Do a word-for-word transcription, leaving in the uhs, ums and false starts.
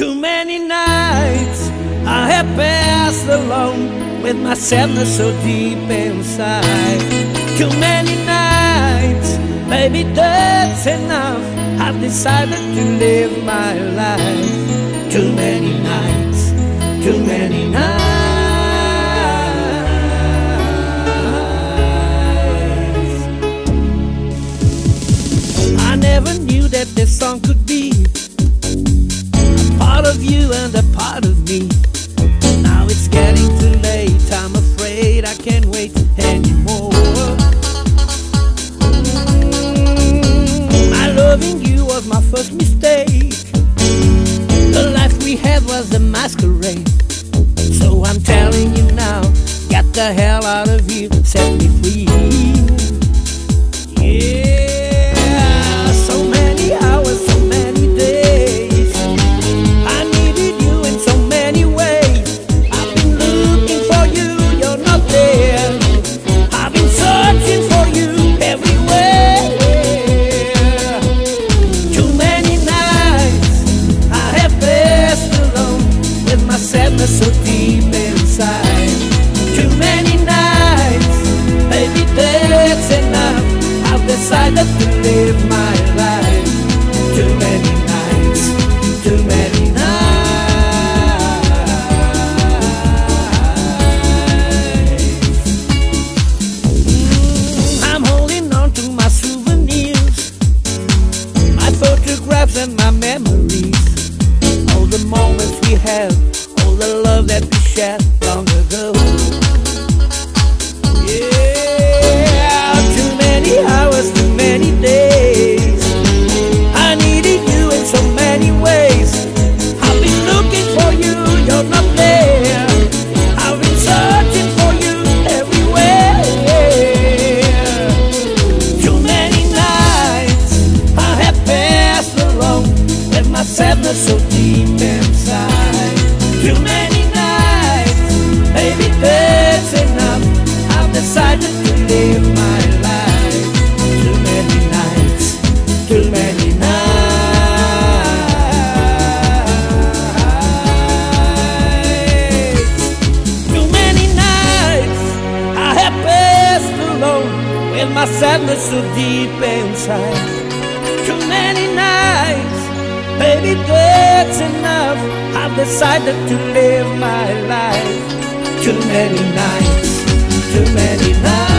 Too many nights I have passed alone with my sadness so deep inside. Too many nights, baby, that's enough. I've decided to live my life. Too many nights, too many nights. I never knew that this song could be part of you and a part of me. Now it's getting too late, I'm afraid I can't wait anymore. My loving you was my first mistake. The life we had was a masquerade. So I'm telling you now, get the hell out of here, set me free. Yeah, so many hours, so many days. So deep inside. Too many nights, baby, that's enough. I've decided to live my life. Too many nights, too many nights. I'm holding on to my souvenirs, my photographs and my memories, all the moments we had, the love that we shared long ago. Yeah, too many hours, too many days. I needed you in so many ways. I've been looking for you, you're not there. I've been searching for you everywhere. Too many nights I have passed alone with my sadness so deep inside. Too many nights, baby, that's enough. I've decided to live my life. Too many nights, too many nights. Too many nights I have passed alone with my sadness so deep inside. Too many nights, baby, that's enough. I've decided to live my life. Too many nights, too many nights.